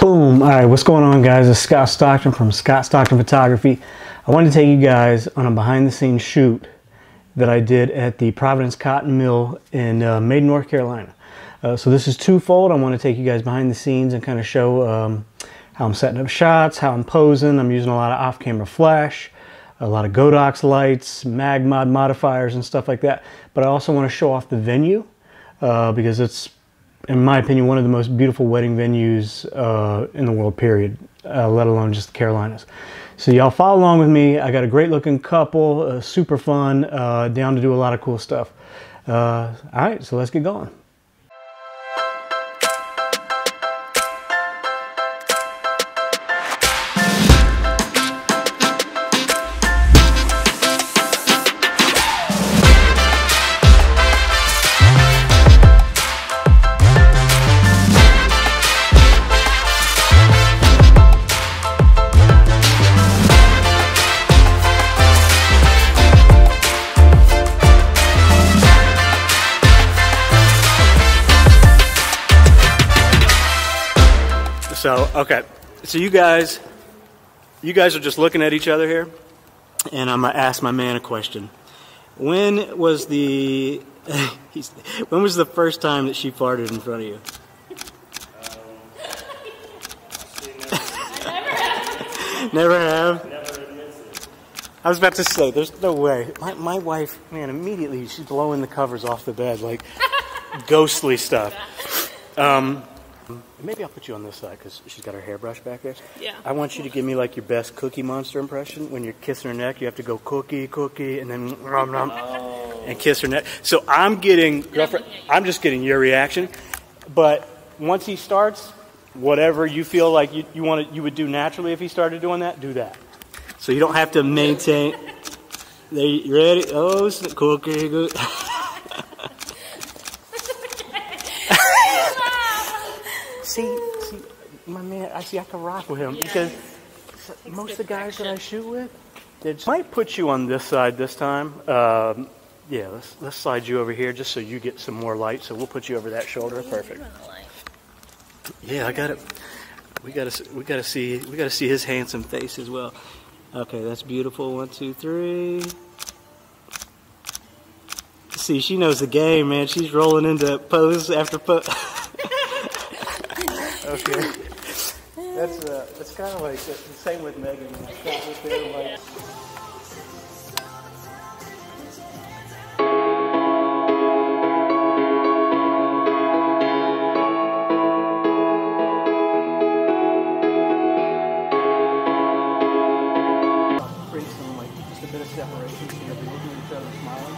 Boom! All right, what's going on, guys? It's Scott Stockton from Scott Stockton Photography. I wanted to take you guys on a behind-the-scenes shoot that I did at the Providence Cotton Mill in Maiden, North Carolina. So this is twofold. I want to take you guys behind the scenes and kind of show how I'm setting up shots, how I'm posing. I'm using a lot of off-camera flash, a lot of Godox lights, Magmod modifiers, and stuff like that. But I also want to show off the venue because it's, in my opinion, one of the most beautiful wedding venues in the world, period, let alone just the Carolinas. So y'all follow along with me. I got a great looking couple, super fun, down to do a lot of cool stuff. All right, so let's get going. So, okay, so you guys are just looking at each other here, and I'm going to ask my man a question. When was the, when was the first time that she farted in front of you? I never have. Never have? Never admits it. I was about to say, there's no way. My wife, man, immediately she's blowing the covers off the bed, like ghostly stuff. Maybe I'll put you on this side because she's got her hairbrush back there. Yeah. I want you to give me like your best Cookie Monster impression. When you're kissing her neck, you have to go cookie, cookie, and then nom nom, oh, and kiss her neck. So I'm getting, girlfriend, I'm just getting your reaction. But once he starts, whatever you feel like you would do naturally if he started doing that, do that. So you don't have to maintain. You ready? Oh, cookie, cookie. See, my man, I can rock with him, yes, because most of the guys that I shoot with, they just might put you on this side this time. Yeah, let's slide you over here just so you get some more light. So we'll put you over that shoulder. Perfect. Yeah, I got it. We gotta see his handsome face as well. Okay, that's beautiful. 1, 2, 3. See, she knows the game, man. She's rolling into pose after pose. Okay, that's kind of like the same with Megan. Bring some, like, just a bit of separation, so you'll be looking at each other smiling.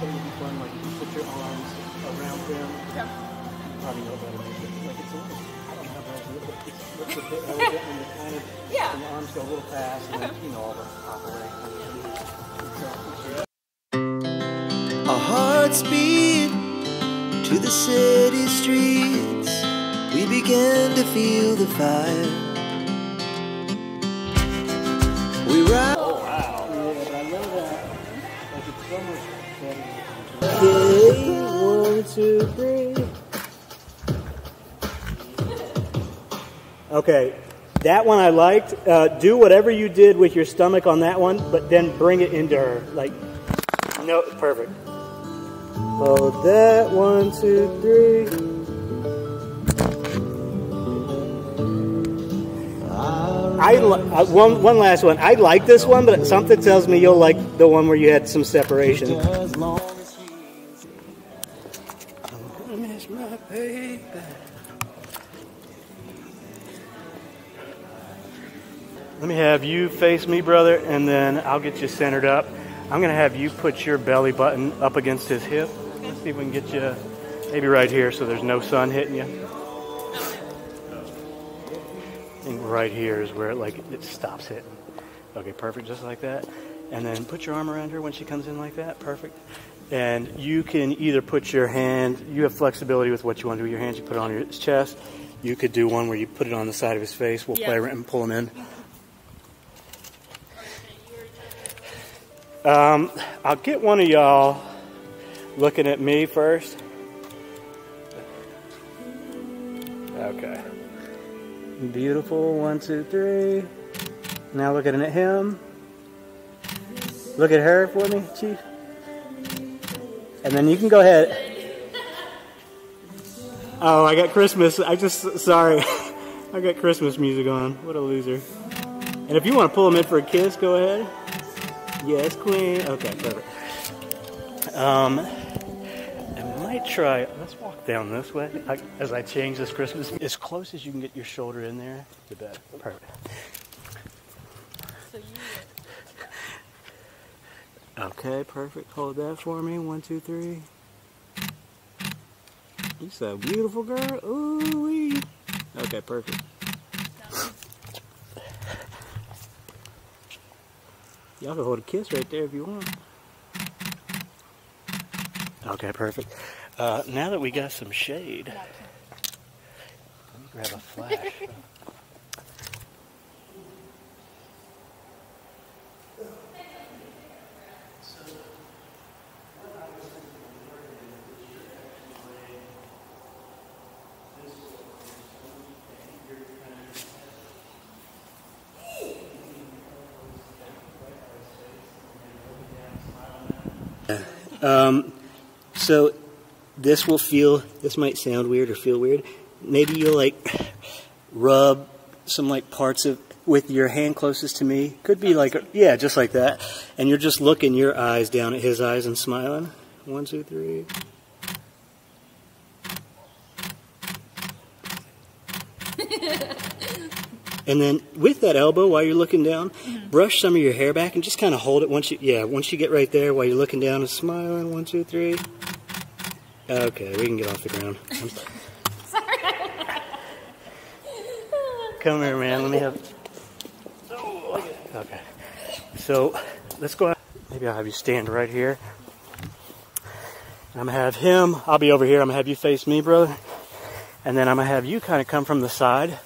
But it'll be fun, like, you can put your arms around them. Yep. Probably know better than this. Like, it's a little... yeah. And the arms go a little fast, and then, you know, all the operating. Our hearts beat to the city streets. We began to feel the fire. We ride. Oh, wow. Yeah, I love that. Like, it's so much better. Okay, 1, 2, 3. Okay, that one I liked. Do whatever you did with your stomach on that one, but then bring it into her. Like, no, perfect. Hold that, 1, 2, 3. One last one. I like this one, but something tells me you'll like the one where you had some separation. I miss my baby. Let me have you face me, brother, and then I'll get you centered up. I'm going to have you put your belly button up against his hip. Let's see if we can get you maybe right here so there's no sun hitting you. I think right here is where it, like, it stops hitting. Okay, perfect, just like that. And then put your arm around her when she comes in like that. Perfect. And you can either put your hand, you have flexibility with what you want to do with your hands. You put it on his chest. You could do one where you put it on the side of his face. We'll play around and pull him in. I'll get one of y'all looking at me first. Okay. Beautiful. 1, 2, 3. Now looking at him. Look at her for me, Chief. And then you can go ahead. Oh, I got Christmas. Sorry. I got Christmas music on. What a loser. And if you want to pull them in for a kiss, go ahead. Yes, Queen. Okay, perfect. I might try. Let's walk down this way as I change this Christmas. As close as you can get your shoulder in there, the better. Perfect. Okay, perfect. Hold that for me. 1, 2, 3. You're so beautiful, girl. Ooh-wee. Okay, perfect. Y'all can hold a kiss right there if you want. Okay, perfect. Now that we got some shade, let me grab a flash. So this will feel, this might sound weird or feel weird. Maybe you'll like rub some like parts of, with your hand closest to me. Could be like, yeah, just like that. And you're just looking your eyes down at his eyes and smiling. 1, 2, 3. And then with that elbow, while you're looking down, brush some of your hair back and just kind of hold it once you get right there while you're looking down and smiling. 1, 2, 3. Okay, we can get off the ground. I'm sorry. Come here, man. Let me have. Okay. So let's go out. Maybe I'll have you stand right here. I'm gonna have him. I'll be over here. I'm gonna have you face me, brother. And then I'm gonna have you kind of come from the side.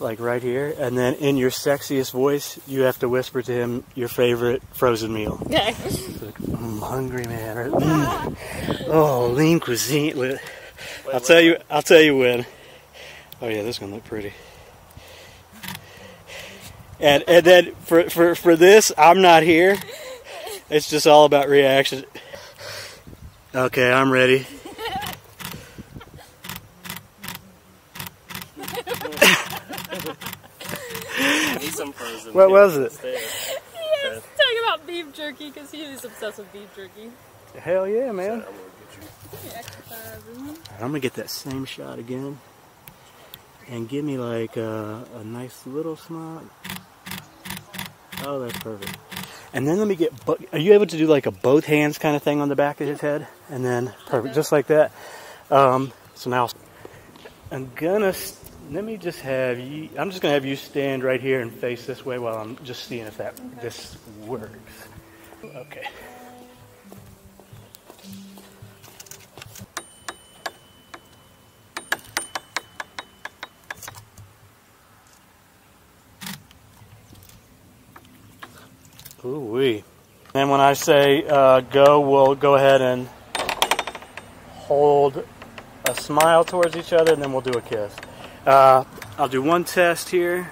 Like right here, and then in your sexiest voice, you have to whisper to him your favorite frozen meal. Okay. Like, I'm hungry, man. Or, oh, lean cuisine. I'll tell you when. Oh yeah, this is gonna look pretty. And then for this, I'm not here. It's just all about reaction. Okay, I'm ready. What was it? He was talking about beef jerky because he was obsessed with beef jerky. Hell yeah, man. I'm going to get that same shot again. And give me like a nice little smile. Oh, that's perfect. And then let me get, are you able to do like a both hands kind of thing on the back of his head? And then, perfect, just like that. So now I'm going to... Let me just have you, I'm just going to have you stand right here and face this way while I'm just seeing if that, okay, this works. Okay. Ooh-wee. And when I say go, we'll go ahead and hold a smile towards each other and then we'll do a kiss. I'll do one test here.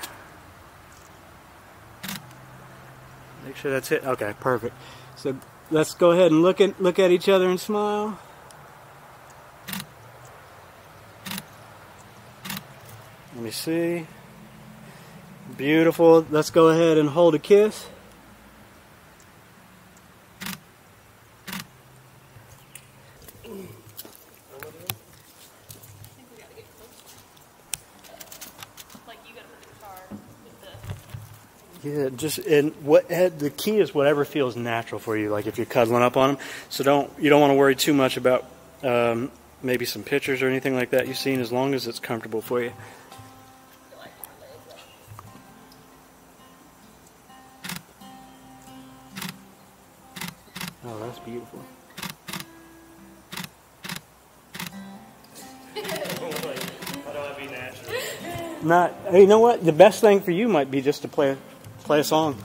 Make sure that's it. Okay, perfect. So let's go ahead and look at each other and smile. Let me see. Beautiful. Let's go ahead and hold a kiss. Yeah, just, and what the key is whatever feels natural for you. Like if you're cuddling up on them, so you don't want to worry too much about maybe some pictures or anything like that you've seen, as long as it's comfortable for you. Oh, that's beautiful. How do I be natural? Not, you know what? The best thing for you might be just to play a song.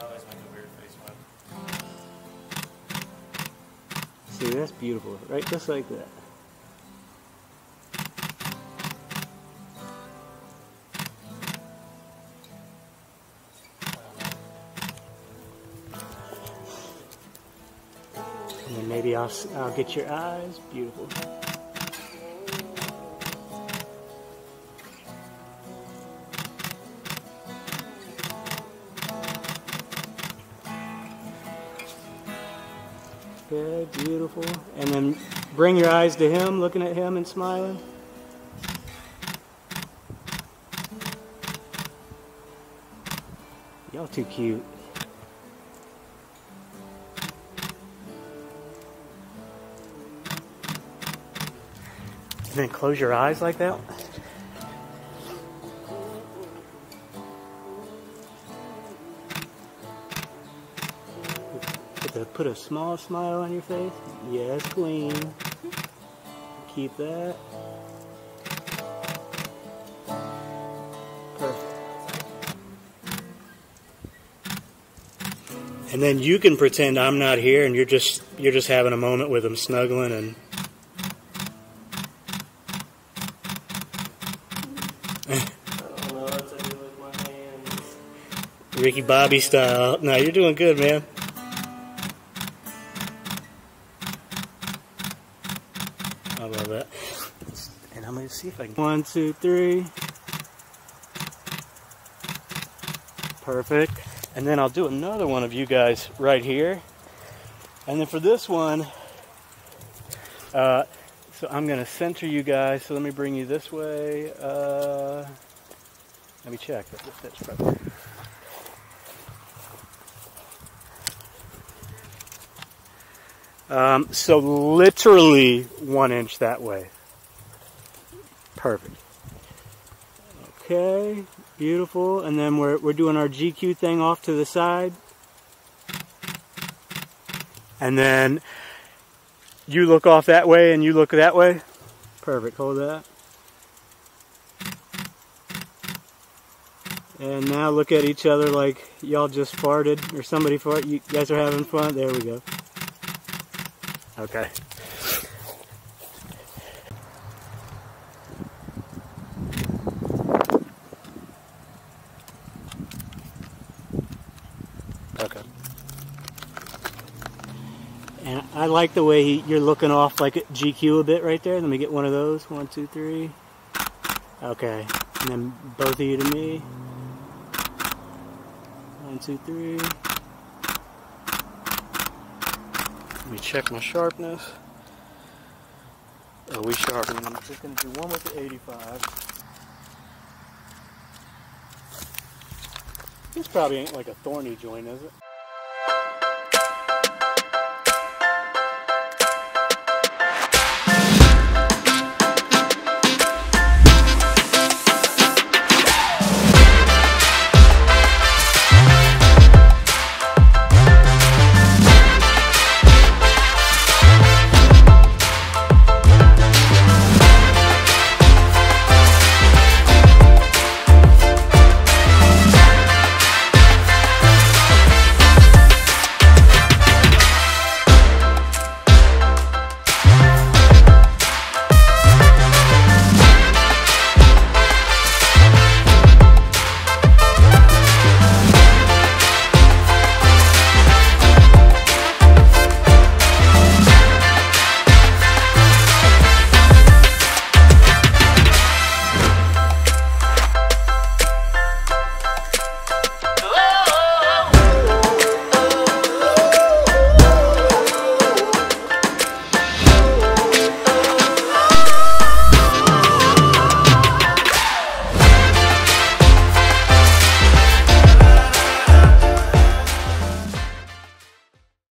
I always make a weird face one. See, that's beautiful, right? Just like that. maybe I'll get your eyes. Beautiful. Good, beautiful. And then bring your eyes to him, looking at him and smiling. Y'all too cute. And then close your eyes like that. Put a small smile on your face. Yes, queen. Keep that. Perfect. And then you can pretend I'm not here, and you're just having a moment with them, snuggling and. I don't know what to do with my hands. Ricky Bobby style. No, you're doing good, man. I love that. And I'm going to see if I can. 1, 2, 3. Perfect. And then I'll do another one of you guys right here. And then for this one, so I'm going to center you guys. So let me bring you this way. Let me check. That's probably. So literally 1 inch that way. Perfect. Okay, beautiful. And then we're doing our GQ thing off to the side. And then you look off that way and you look that way. Perfect, hold that. And now look at each other like y'all just farted or somebody farted. You guys are having fun. There we go. Okay. Okay. And I like the way you're looking off like GQ a bit right there. Let me get one of those. 1, 2, 3. Okay. And then both of you to me. 1, 2, 3. Let me check my sharpness. Oh, we sharpened. I'm just going to do one with the 85. This probably ain't like a thorny joint, is it?